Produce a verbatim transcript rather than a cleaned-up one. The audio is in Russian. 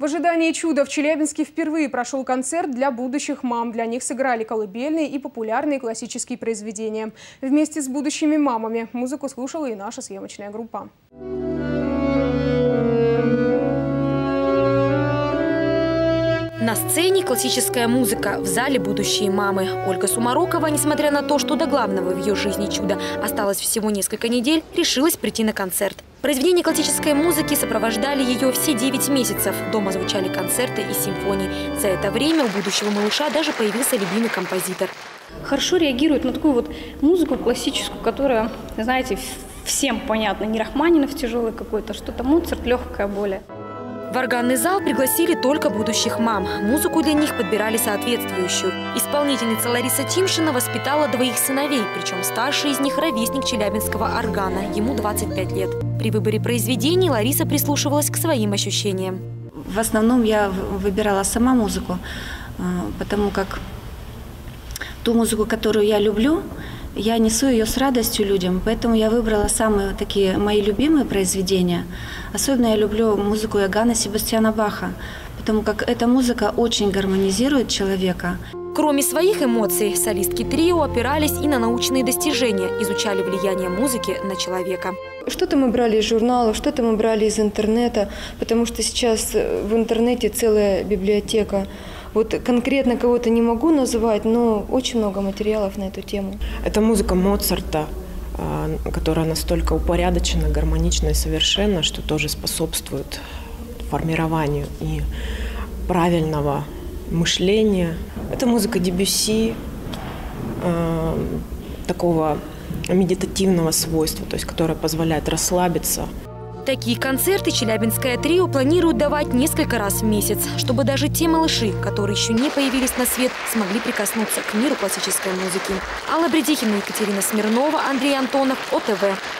В ожидании чуда в Челябинске впервые прошел концерт для будущих мам. Для них сыграли колыбельные и популярные классические произведения. Вместе с будущими мамами музыку слушала и наша съемочная группа. На сцене классическая музыка, в зале будущие мамы. Ольга Сумарокова, несмотря на то, что до главного в ее жизни чуда осталось всего несколько недель, решилась прийти на концерт. Произведения классической музыки сопровождали ее все девять месяцев. Дома звучали концерты и симфонии. За это время у будущего малыша даже появился любимый композитор. Хорошо реагирует на такую вот музыку классическую, которая, знаете, всем понятна. Не Рахманинов тяжелый какой-то, что-то Моцарт, легкая более. В органный зал пригласили только будущих мам. Музыку для них подбирали соответствующую. Исполнительница Лариса Тимшина воспитала двоих сыновей, причем старший из них ровесник челябинского органа, ему двадцать пять лет. При выборе произведений Лариса прислушивалась к своим ощущениям. В основном я выбирала сама музыку, потому как ту музыку, которую я люблю, я несу ее с радостью людям, поэтому я выбрала самые такие мои любимые произведения. Особенно я люблю музыку Иоганна Себастьяна Баха, потому как эта музыка очень гармонизирует человека. Кроме своих эмоций, солистки трио опирались и на научные достижения, изучали влияние музыки на человека. Что-то мы брали из журналов, что-то мы брали из интернета, потому что сейчас в интернете целая библиотека. Вот конкретно кого-то не могу называть, но очень много материалов на эту тему. Это музыка Моцарта, которая настолько упорядочена, гармонична и совершенна, что тоже способствует формированию и правильного мышления. Это музыка Дебюсси, такого медитативного свойства, то есть которая позволяет расслабиться. Такие концерты челябинское трио планирует давать несколько раз в месяц, чтобы даже те малыши, которые еще не появились на свет, смогли прикоснуться к миру классической музыки. Алла Бредихина, Екатерина Смирнова, Андрей Антонов, О Т В.